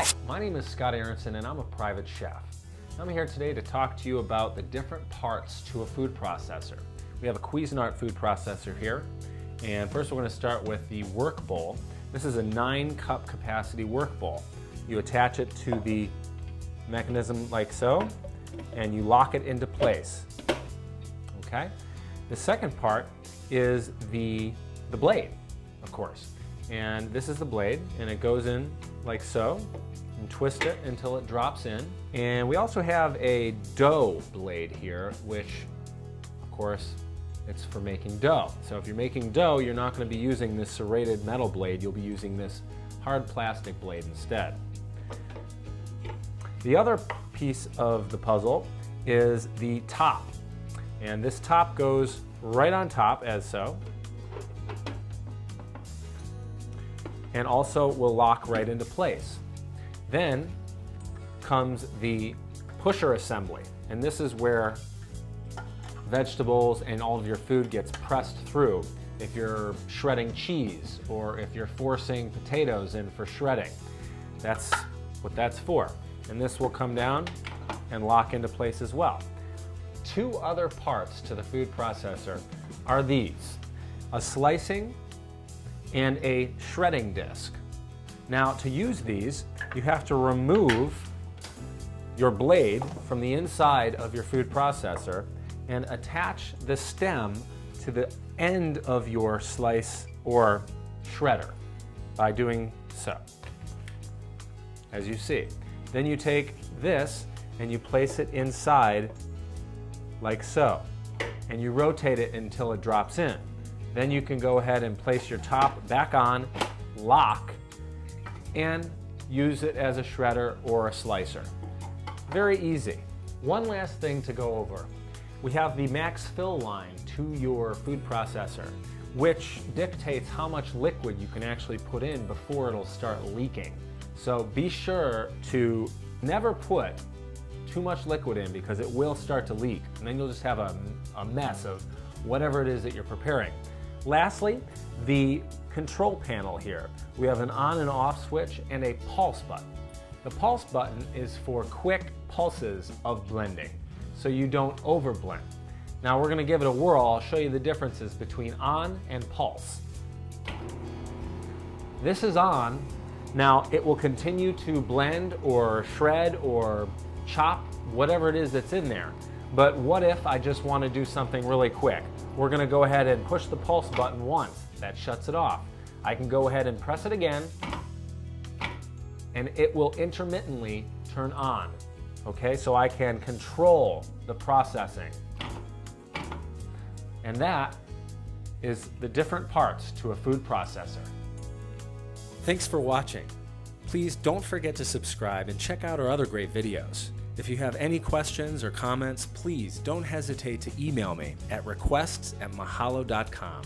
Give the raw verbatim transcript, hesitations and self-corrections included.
Hi, my name is Scott Aaronson and I'm a private chef. I'm here today to talk to you about the different parts to a food processor. We have a Cuisinart food processor here, and first we're going to start with the work bowl. This is a nine cup capacity work bowl. You attach it to the mechanism like so, and you lock it into place. Okay? The second part is the, the blade, of course. And this is the blade, and it goes in like so, and twist it until it drops in. And we also have a dough blade here, which, of course, it's for making dough. So if you're making dough, you're not going to be using this serrated metal blade. You'll be using this hard plastic blade instead. The other piece of the puzzle is the top. And this top goes right on top, as so. And also will lock right into place. Then comes the pusher assembly, and this is where vegetables and all of your food gets pressed through. If you're shredding cheese, or if you're forcing potatoes in for shredding, that's what that's for. And this will come down and lock into place as well. Two other parts to the food processor are these: a slicing and a shredding disc. Now, to use these, you have to remove your blade from the inside of your food processor and attach the stem to the end of your slice or shredder by doing so, as you see. Then you take this and you place it inside like so, and you rotate it until it drops in. Then you can go ahead and place your top back on, lock, and use it as a shredder or a slicer. Very easy. One last thing to go over. We have the max fill line to your food processor, which dictates how much liquid you can actually put in before it'll start leaking. So be sure to never put too much liquid in, because it will start to leak, and then you'll just have a, a mess of whatever it is that you're preparing. Lastly, the control panel here. We have an on and off switch and a pulse button. The pulse button is for quick pulses of blending, so you don't overblend. Now we're gonna give it a whirl. I'll show you the differences between on and pulse. This is on. Now it will continue to blend or shred or chop whatever it is that's in there. But what if I just want to do something really quick? We're going to go ahead and push the pulse button once. That shuts it off. I can go ahead and press it again, and it will intermittently turn on. Okay, so I can control the processing. And that is the different parts to a food processor. Thanks for watching. Please don't forget to subscribe and check out our other great videos. If you have any questions or comments, please don't hesitate to email me at requests at mahalo dot com.